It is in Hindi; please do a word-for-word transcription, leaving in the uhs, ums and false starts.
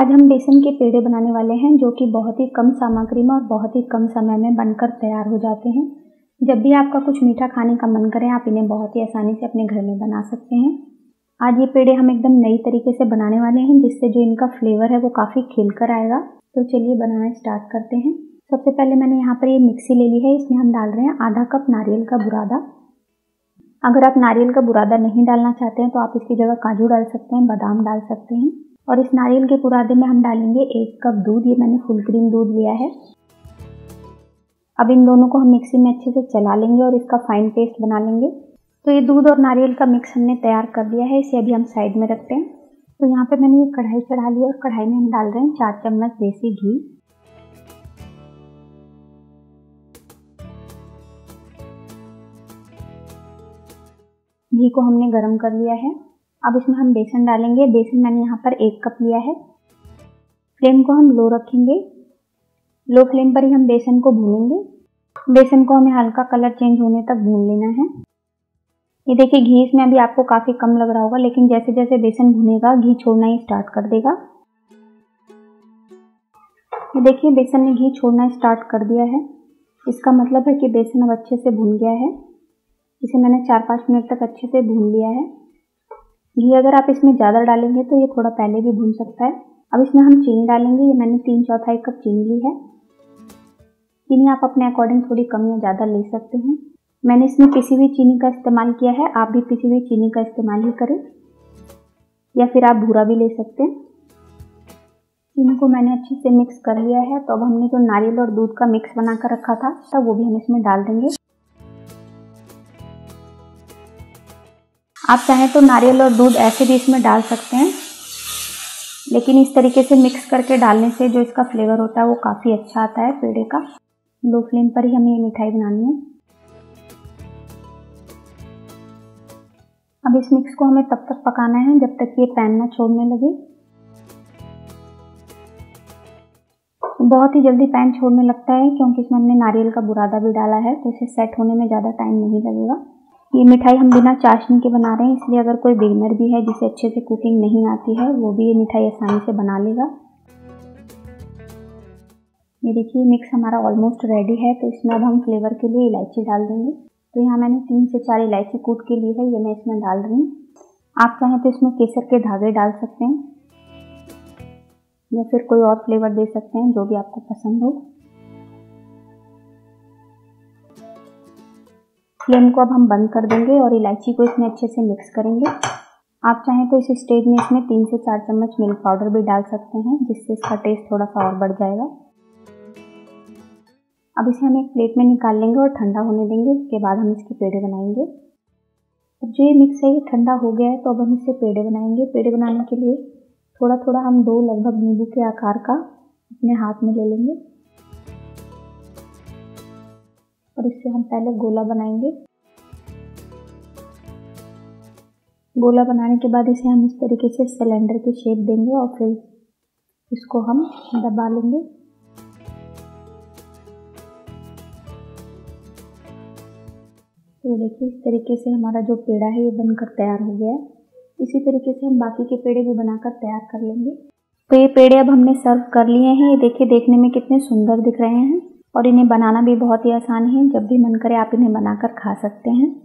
आज हम बेसन के पेड़े बनाने वाले हैं जो कि बहुत ही कम सामग्री में और बहुत ही कम समय में बनकर तैयार हो जाते हैं। जब भी आपका कुछ मीठा खाने का मन करे आप इन्हें बहुत ही आसानी से अपने घर में बना सकते हैं। आज ये पेड़े हम एकदम नई तरीके से बनाने वाले हैं जिससे जो इनका फ्लेवर है वो काफ़ी खिल कर आएगा। तो चलिए बनाना स्टार्ट करते हैं। सबसे पहले मैंने यहाँ पर ये मिक्सी ले ली है, इसमें हम डाल रहे हैं आधा कप नारियल का बुरादा। अगर आप नारियल का बुरादा नहीं डालना चाहते हैं तो आप इसकी जगह काजू डाल सकते हैं, बादाम डाल सकते हैं। और इस नारियल के बुरादे में हम डालेंगे एक कप दूध, ये मैंने फुल क्रीम दूध लिया है। अब इन दोनों को हम मिक्सी में अच्छे से चला लेंगे और इसका फाइन पेस्ट बना लेंगे। तो ये दूध और नारियल का मिक्स हमने तैयार कर लिया है, इसे अभी हम साइड में रखते हैं। तो यहाँ पे मैंने ये कढ़ाई चढ़ा ली और कढ़ाई में हम डाल रहे हैं चार चम्मच देसी घी। घी को हमने गर्म कर लिया है। अब इसमें हम बेसन डालेंगे। बेसन मैंने यहाँ पर एक कप लिया है। फ्लेम को हम लो रखेंगे। लो फ्लेम पर ही हम बेसन को भूनेंगे। बेसन को हमें हल्का कलर चेंज होने तक भून लेना है। ये देखिए घी इसमें अभी आपको काफ़ी कम लग रहा होगा, लेकिन जैसे जैसे बेसन भुनेगा घी छोड़ना ही स्टार्ट कर देगा। ये देखिए बेसन ने घी छोड़ना स्टार्ट कर दिया है, इसका मतलब है कि बेसन अब अच्छे से भुन गया है। इसे मैंने चार पाँच मिनट तक अच्छे से भून लिया है। घी अगर आप इसमें ज़्यादा डालेंगे तो ये थोड़ा पहले भी भून सकता है। अब इसमें हम चीनी डालेंगे, ये मैंने तीन चौथाई कप चीनी ली है। चीनी आप अपने अकॉर्डिंग थोड़ी कम या ज़्यादा ले सकते हैं। मैंने इसमें पिसी हुई चीनी का इस्तेमाल किया है, आप भी पिसी हुई चीनी का इस्तेमाल ही करें या फिर आप भूरा भी ले सकते हैं। चीनी को मैंने अच्छे से मिक्स कर लिया है। तो अब हमने जो नारियल और दूध का मिक्स बना कर रखा था तब वो भी हम इसमें डाल देंगे। आप चाहें तो नारियल और दूध ऐसे भी इसमें डाल सकते हैं, लेकिन इस तरीके से मिक्स करके डालने से जो इसका फ्लेवर होता है वो काफ़ी अच्छा आता है पेड़े का। लो फ्लेम पर ही हमें ये मिठाई बनानी है। अब इस मिक्स को हमें तब तक पकाना है जब तक ये पैन ना छोड़ने लगे। बहुत ही जल्दी पैन छोड़ने लगता है क्योंकि इसमें हमने नारियल का बुरादा भी डाला है, तो इसे सेट होने में ज़्यादा टाइम नहीं लगेगा। ये मिठाई हम बिना चाशनी के बना रहे हैं, इसलिए अगर कोई बिगिनर भी है जिसे अच्छे से कुकिंग नहीं आती है वो भी ये मिठाई आसानी से बना लेगा। ये देखिए मिक्स हमारा ऑलमोस्ट रेडी है। तो इसमें अब हम फ्लेवर के लिए इलायची डाल देंगे। तो यहाँ मैंने तीन से चार इलायची कूट के ली है, ये मैं इसमें डाल रही हूँ। आप चाहें तो इसमें केसर के धागे डाल सकते हैं या फिर कोई और फ्लेवर दे सकते हैं जो भी आपको पसंद हो। फ्लेम को अब हम बंद कर देंगे और इलायची को इसमें अच्छे से मिक्स करेंगे। आप चाहें तो इस स्टेज में इसमें तीन से चार चम्मच मिल्क पाउडर भी डाल सकते हैं जिससे इसका टेस्ट थोड़ा सा और बढ़ जाएगा। अब इसे हम एक प्लेट में निकाल लेंगे और ठंडा होने देंगे, उसके बाद हम इसके पेड़े बनाएंगे। अब जो ये मिक्स है ये ठंडा हो गया है, तो अब हम इससे पेड़े बनाएंगे। पेड़े बनाने के लिए थोड़ा थोड़ा हम दो लगभग नींबू के आकार का अपने हाथ में ले लेंगे और इससे हम पहले गोला बनाएंगे। गोला बनाने के बाद इसे हम इस तरीके से सिलेंडर की शेप देंगे और फिर इसको हम दबा लेंगे। ये देखिए इस तरीके से हमारा जो पेड़ा है ये बनकर तैयार हो गया है। इसी तरीके से हम बाकी के पेड़े भी बनाकर तैयार कर लेंगे। तो ये पेड़े अब हमने सर्व कर लिए हैं। ये देखिए देखने में कितने सुंदर दिख रहे हैं और इन्हें बनाना भी बहुत ही आसान है। जब भी मन करे आप इन्हें बनाकर खा सकते हैं।